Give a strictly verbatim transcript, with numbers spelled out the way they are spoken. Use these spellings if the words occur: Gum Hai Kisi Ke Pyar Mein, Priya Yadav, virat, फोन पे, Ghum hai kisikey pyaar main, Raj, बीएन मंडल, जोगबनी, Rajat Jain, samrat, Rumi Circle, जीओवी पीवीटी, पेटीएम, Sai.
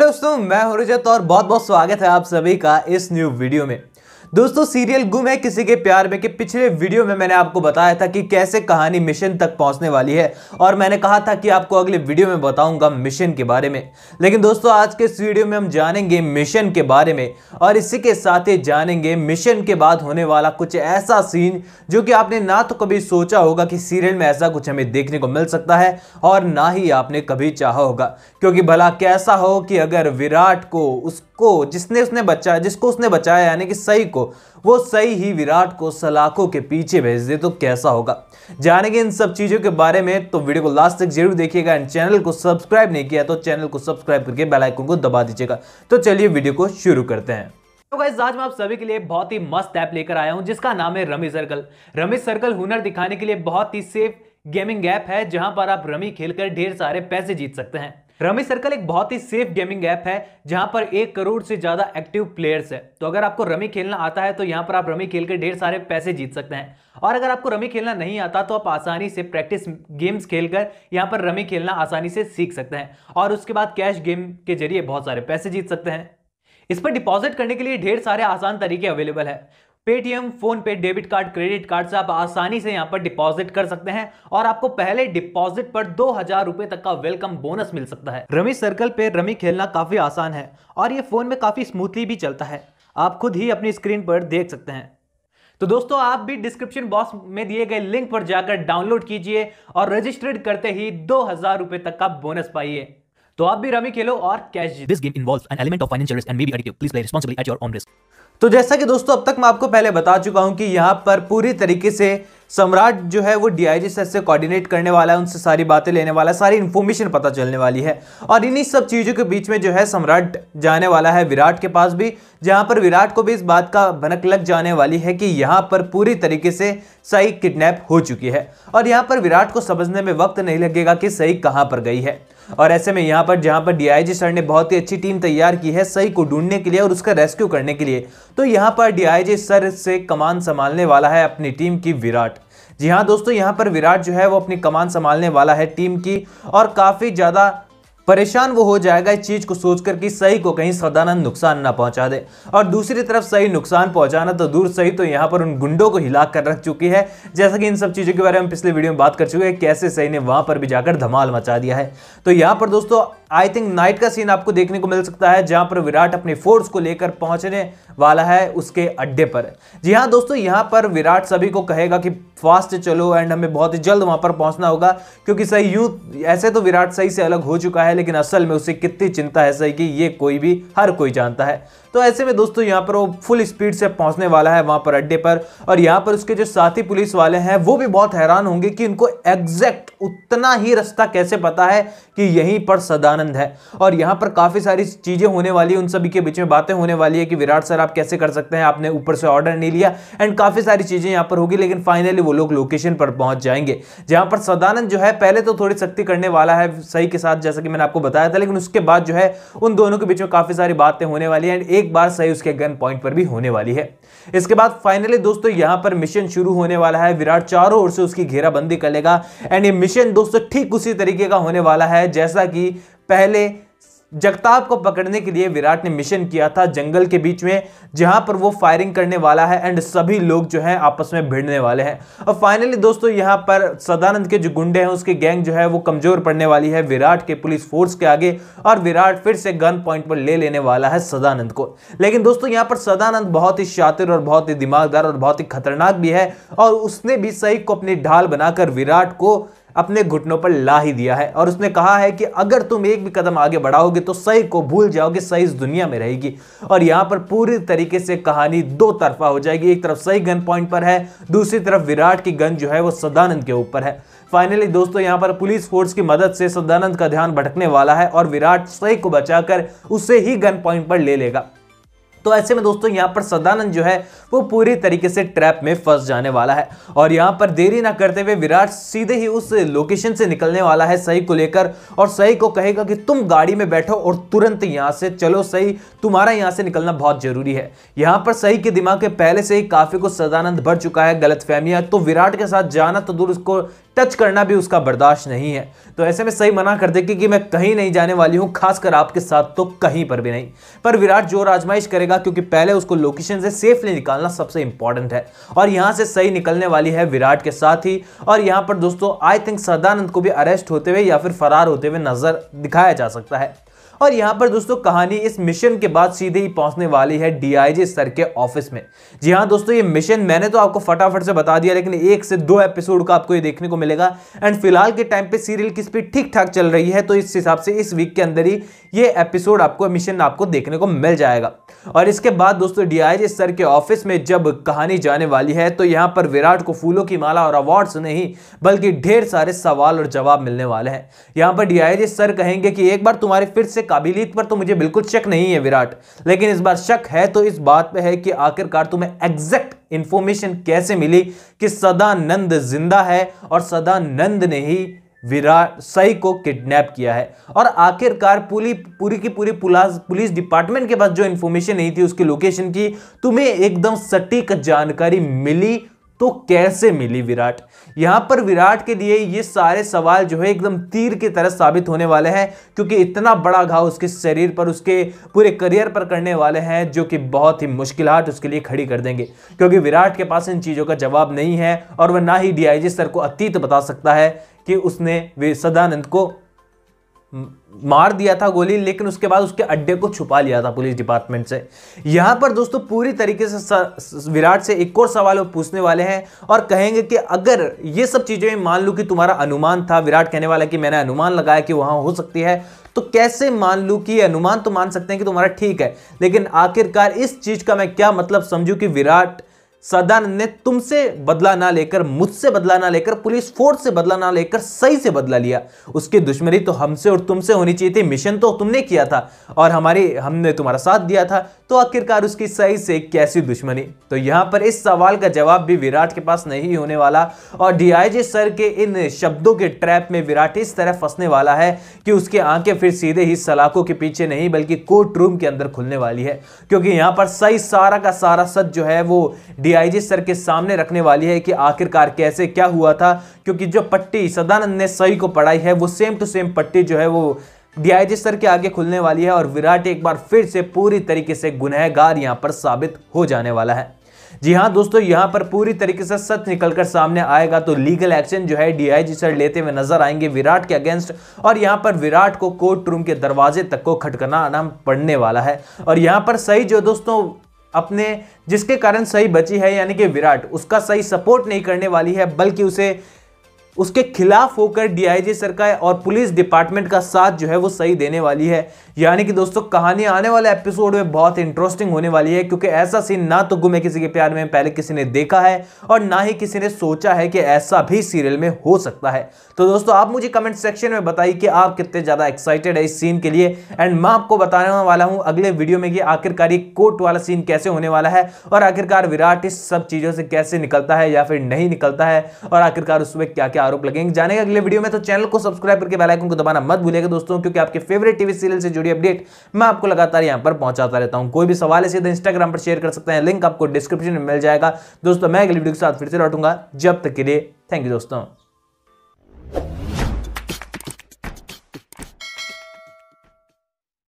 दोस्तों मैं हूं रजत और बहुत बहुत स्वागत है आप सभी का इस न्यू वीडियो में। दोस्तों सीरियल गुम है किसी के प्यार में के पिछले वीडियो में मैंने आपको बताया था कि कैसे कहानी मिशन तक पहुंचने वाली है और मैंने कहा था कि आपको अगले वीडियो में बताऊंगा मिशन के बारे में। लेकिन दोस्तों आज के इस वीडियो में हम जानेंगे मिशन के बारे में और इसी के साथ ही जानेंगे मिशन के बाद होने वाला कुछ ऐसा सीन जो कि आपने ना तो कभी सोचा होगा कि सीरियल में ऐसा कुछ हमें देखने को मिल सकता है और ना ही आपने कभी चाहा होगा। क्योंकि भला कैसा हो कि अगर विराट को उसको जिसने उसने बचाया जिसको उसने बचाया यानी कि सही वो सही ही विराट को सलाखों के पीछे भेज दे तो कैसा होगा, जानेंगे इन सब चीजों के बारे में। तो वीडियो को लास्ट तक जरूर देखिएगा एंड चैनल को सब्सक्राइब नहीं किया तो चैनल को सब्सक्राइब करके बेल आइकन को दबा दीजिएगा। तो चलिए वीडियो को शुरू करते हैं। तो गाइस आज मैं आप सभी के लिए बहुत ही मस्त ऐप लेकर आया हूं जिसका नाम है रमी सर्कल। रमी सर्कल हुनर दिखाने के लिए बहुत ही सेफ गेमिंग ऐप है जहां पर आप रमी खेलकर ढेर सारे पैसे जीत सकते हैं। रमी सर्कल एक बहुत ही सेफ गेमिंग ऐप है जहां पर एक करोड़ से ज्यादा एक्टिव प्लेयर्स है। तो अगर आपको रमी खेलना आता है तो यहां पर आप रमी खेलकर ढेर सारे पैसे जीत सकते हैं और अगर आपको रमी खेलना नहीं आता तो आप आसानी से प्रैक्टिस गेम्स खेलकर यहां पर रमी खेलना आसानी से सीख सकते हैं और उसके बाद कैश गेम के जरिए बहुत सारे पैसे जीत सकते हैं। इस पर डिपॉजिट करने के लिए ढेर सारे आसान तरीके अवेलेबल है। पेटीएम, फोन पे, debit card, credit card से आप आसानी से यहां पर डिपॉजिट कर सकते हैं और आपको पहले डिपॉजिट पर दो हजार रुपए तक का वेलकम बोनस मिल सकता है। रमी सर्कल पे रमी खेलना काफी आसान है और ये फोन में काफी स्मूथली भी चलता है, आप खुद ही अपनी स्क्रीन पर देख सकते हैं। तो दोस्तों आप भी डिस्क्रिप्शन बॉक्स में दिए गए लिंक पर जाकर डाउनलोड कीजिए और रजिस्टर्ड करते ही दो हजार रुपए तक का बोनस पाइए। तो आप भी रमी खेलो और कैश जीत। This game involves an element of financial risk and may be addictive. Please play responsibly at your own risk. तो जैसा कि दोस्तों अब तक मैं आपको पहले बता चुका हूं कि यहाँ पर पूरी तरीके से सम्राट जो है वो डीआईजी सर से कोऑर्डिनेट करने वाला है, उनसे सारी बातें लेने वाला है, सारी इन्फॉर्मेशन पता चलने वाली है और इन्हीं सब चीज़ों के बीच में जो है सम्राट जाने वाला है विराट के पास भी, जहाँ पर विराट को भी इस बात का भनक लग जाने वाली है कि यहाँ पर पूरी तरीके से सई किडनैप हो चुकी है और यहाँ पर विराट को समझने में वक्त नहीं लगेगा कि सई कहाँ पर गई है। और ऐसे में यहाँ पर जहाँ पर डीआईजी सर ने बहुत ही अच्छी टीम तैयार की है सई को ढूंढने के लिए और उसका रेस्क्यू करने के लिए, तो यहाँ पर डीआईजी सर से कमान संभालने वाला है अपनी टीम की विराट। जी हाँ दोस्तों, यहाँ पर विराट जो है वो अपनी कमान संभालने वाला है टीम की और काफ़ी ज़्यादा परेशान वो हो जाएगा इस चीज़ को सोचकर कि सही को कहीं सदानंद नुकसान ना पहुंचा दे। और दूसरी तरफ सही नुकसान पहुंचाना तो दूर, सही तो यहाँ पर उन गुंडों को हिला कर रख चुकी है। जैसा कि इन सब चीज़ों के बारे में पिछले वीडियो में बात कर चुके हैं, कैसे सही ने वहाँ पर भी जाकर धमाल मचा दिया है। तो यहाँ पर दोस्तों आई थिंक नाइट का सीन आपको देखने को मिल सकता है जहाँ पर विराट अपने फोर्स को लेकर पहुँचने वाला है उसके अड्डे पर। जी हाँ दोस्तों, यहाँ पर विराट सभी को कहेगा कि फास्ट चलो एंड हमें बहुत ही जल्द वहाँ पर पहुँचना होगा, क्योंकि सही यूँ ऐसे तो विराट सही से अलग हो चुका है लेकिन असल में उसे कितनी चिंता है सही की ये कोई भी हर कोई जानता है। तो ऐसे में दोस्तों यहाँ पर वो फुल स्पीड से पहुँचने वाला है वहाँ पर अड्डे पर और यहाँ पर उसके जो साथी पुलिस वाले हैं वो भी बहुत हैरान होंगे कि उनको एग्जैक्ट उतना ही रास्ता कैसे पता है कि यहीं पर सदानंद है। और यहाँ पर काफ़ी सारी चीज़ें होने वाली है, उन सभी के बीच में बातें होने वाली है कि विराट सर आप कैसे कर सकते हैं, आपने ऊपर से ऑर्डर नहीं लिया एंड काफ़ी सारी चीज़ें यहाँ पर होगी। लेकिन फाइनली वो लोग लोकेशन पर पहुँच जाएंगे जहाँ पर सदानंद जो है पहले तो थोड़ी सख्ती करने वाला है सही के साथ, जैसा कि मैंने आपको बताया था, लेकिन उसके बाद जो है उन दोनों के बीच में काफ़ी सारी बातें होने वाली है एंड एक बार सही उसके गन पॉइंट पर भी होने वाली है। इसके बाद फाइनली दोस्तों यहाँ पर मिशन शुरू होने वाला है, विराट चारों ओर से उसकी घेराबंदी कर लेगा एंड ये मिशन दोस्तों ठीक उसी तरीके का होने वाला है जैसा कि पहले जगताप को पकड़ने के लिए विराट ने मिशन किया था जंगल के बीच में, जहां पर वो फायरिंग करने वाला है एंड सभी लोग जो हैं आपस में भिड़ने वाले हैं। और फाइनली दोस्तों यहां पर सदानंद के जो गुंडे हैं उसके गैंग जो है वो कमजोर पड़ने वाली है विराट के पुलिस फोर्स के आगे और विराट फिर से गन पॉइंट पर ले लेने वाला है सदानंद को। लेकिन दोस्तों यहाँ पर सदानंद बहुत ही शातिर और बहुत ही दिमागदार और बहुत ही खतरनाक भी है और उसने भी सही को अपनी ढाल बनाकर विराट को अपने घुटनों पर ला ही दिया है और उसने कहा है कि अगर तुम एक भी कदम आगे बढ़ाओगे तो सही को भूल जाओगे, सही इस दुनिया में रहेगी। और यहाँ पर पूरी तरीके से कहानी दो तरफा हो जाएगी, एक तरफ सही गन पॉइंट पर है, दूसरी तरफ विराट की गन जो है वो सदानंद के ऊपर है। फाइनली दोस्तों यहाँ पर पुलिस फोर्स की मदद से सदानंद का ध्यान भटकने वाला है और विराट सही को बचाकर उसे ही गन पॉइंट पर ले लेगा। तो ऐसे में दोस्तों यहाँ पर सदानंद जो है वो पूरी तरीके से ट्रैप में फंस जाने वाला है और यहाँ पर देरी ना करते हुए विराट सीधे ही उस लोकेशन से निकलने वाला है सही को लेकर और सही को कहेगा कि तुम गाड़ी में बैठो और तुरंत यहाँ से चलो, सही तुम्हारा यहाँ से निकलना बहुत ज़रूरी है। यहाँ पर सही के दिमाग के पहले से ही काफ़ी कुछ सदानंद भर चुका है गलतफहमियाँ, तो विराट के साथ जाना तो दूर, उसको टच करना भी उसका बर्दाश्त नहीं है। तो ऐसे में सही मना कर दे कि मैं कहीं नहीं जाने वाली हूँ, खासकर आपके साथ तो कहीं पर भी नहीं। पर विराट जोर आजमाइश करेगा क्योंकि पहले उसको लोकेशन से सेफली निकालना सबसे इंपॉर्टेंट है और यहाँ से सही निकलने वाली है विराट के साथ ही। और यहाँ पर दोस्तों आई थिंक सदानंद को भी अरेस्ट होते हुए या फिर फरार होते हुए नजर दिखाया जा सकता है। और यहाँ पर दोस्तों कहानी इस मिशन के बाद सीधे ही पहुंचने वाली है डीआईजी सर के ऑफिस में। जी हाँ दोस्तों, ये मिशन मैंने तो आपको फटाफट से बता दिया, लेकिन एक से दो एपिसोड का आपको ये देखने को मिलेगा। एंड फिलहाल के टाइम पे सीरियल की स्पीड ठीक ठाक चल रही है, तो इस हिसाब से इस वीक के अंदर ही ये एपिसोड आपको मिशन आपको देखने को मिल जाएगा। और इसके बाद दोस्तों डीआईजी सर के ऑफिस में जब कहानी जाने वाली है तो यहाँ पर विराट को फूलों की माला और अवार्ड्स नहीं बल्कि ढेर सारे सवाल और जवाब मिलने वाले हैं। यहाँ पर डीआईजी सर कहेंगे कि एक बार तुम्हारे फिर से काबिलियत पर तो मुझे बिल्कुल शक नहीं है विराट, लेकिन इस बार शक है तो इस बात पे है कि आखिरकार तुम्हें एग्जैक्ट इंफॉर्मेशन कैसे मिली कि सदानंद जिंदा है और सदानंद ने ही विराट सई को किडनैप किया है। और आखिरकार पूरी पूरी की पूरी पुलिस डिपार्टमेंट के पास जो इंफॉर्मेशन नहीं थी उसकी लोकेशन की तुम्हें एकदम सटीक जानकारी मिली, तो कैसे मिली विराट? यहाँ पर विराट के लिए ये सारे सवाल जो है एकदम तीर की तरह साबित होने वाले हैं क्योंकि इतना बड़ा घाव उसके शरीर पर उसके पूरे करियर पर करने वाले हैं जो कि बहुत ही मुश्किलात उसके लिए खड़ी कर देंगे क्योंकि विराट के पास इन चीज़ों का जवाब नहीं है और वह ना ही डीआईजी सर को अतीत बता सकता है कि उसने सदानंद को मार दिया था गोली, लेकिन उसके बाद उसके अड्डे को छुपा लिया था पुलिस डिपार्टमेंट से। यहाँ पर दोस्तों पूरी तरीके से विराट से एक और सवाल वो पूछने वाले हैं और कहेंगे कि अगर ये सब चीज़ें मान लूँ कि तुम्हारा अनुमान था, विराट कहने वाला है कि मैंने अनुमान लगाया कि वहाँ हो सकती है, तो कैसे मान लूँ कि अनुमान तो मान सकते हैं कि तुम्हारा ठीक है, लेकिन आखिरकार इस चीज़ का मैं क्या मतलब समझूँ कि विराट सदानंद ने तुमसे बदला ना लेकर, मुझसे बदला ना लेकर, पुलिस फोर्स से बदला ना लेकर सही से बदला लिया। उसकी दुश्मनी तो हमसे और तुमसे होनी चाहिए थी, मिशन तो तुमने किया था और हमारी हमने तुम्हारा साथ दिया था, तो आखिरकार उसकी सही से कैसी दुश्मनी? तो यहाँ पर इस सवाल का जवाब भी विराट के पास नहीं होने वाला और डीआईजी सर के इन शब्दों के ट्रैप में विराट इस तरह फंसने वाला है कि उसकी आंखें फिर सीधे ही सलाखों के पीछे नहीं बल्कि कोर्ट रूम के अंदर खुलने वाली है क्योंकि यहाँ पर सही सारा का सारा सच जो है वो डीआईजी सर के सामने रखने वाली है कि आखिरकार कैसे क्या हुआ था, क्योंकि जो पट्टी सदानंद ने सही को पढ़ाई है वो सेम टू सेम पट्टी जो है वो डीआईजी सर के आगे खुलने वाली है और विराट एक बार फिर से पूरी तरीके से गुनहगार यहाँ पर साबित हो जाने वाला है। जी हाँ दोस्तों, यहाँ पर पूरी तरीके से सच निकलकर सामने आएगा तो लीगल एक्शन जो है डीआईजी सर लेते हुए नजर आएंगे विराट के अगेंस्ट और यहाँ पर विराट को कोर्ट रूम के दरवाजे तक को खटखना आना पड़ने वाला है। और यहाँ पर सही जो दोस्तों अपने जिसके कारण सही बची है यानी कि विराट, उसका सही सपोर्ट नहीं करने वाली है बल्कि उसे उसके खिलाफ होकर डीआईजी सर का और पुलिस डिपार्टमेंट का साथ जो है वो सही देने वाली है। यानी कि दोस्तों कहानी आने वाले एपिसोड में बहुत इंटरेस्टिंग होने वाली है क्योंकि ऐसा सीन ना तो गुम है किसी के प्यार में पहले किसी ने देखा है और ना ही किसी ने सोचा है कि ऐसा भी सीरियल में हो सकता है। तो दोस्तों आप मुझे कमेंट सेक्शन में बताइए कि आप कितने ज़्यादा एक्साइटेड है इस सीन के लिए। एंड मैं आपको बताने वाला हूँ अगले वीडियो में कि आखिरकार ये कोर्ट वाला सीन कैसे होने वाला है और आखिरकार विराट इस सब चीज़ों से कैसे निकलता है या फिर नहीं निकलता है और आखिरकार उसमें क्या क्या आरोप लगेंगे। जाने का अगले वीडियो में, तो चैनल को सब्सक्राइब करके बेल आइकन को दबाना मत भूलिएगा दोस्तों क्योंकि आपके फेवरेट टीवी सीरियल से जुड़ी अपडेट मैं आपको लगातार यहां पर पहुंचाता रहता हूं। कोई भी सवाल है सीधा इंस्टाग्राम पर शेयर कर सकते हैं, लिंक आपको डिस्क्रिप्शन में मिल जाएगा। दोस्तों मैं अगली वीडियो के साथ फिर से लौटूंगा, जब तक के लिए थैंक यू दोस्तों।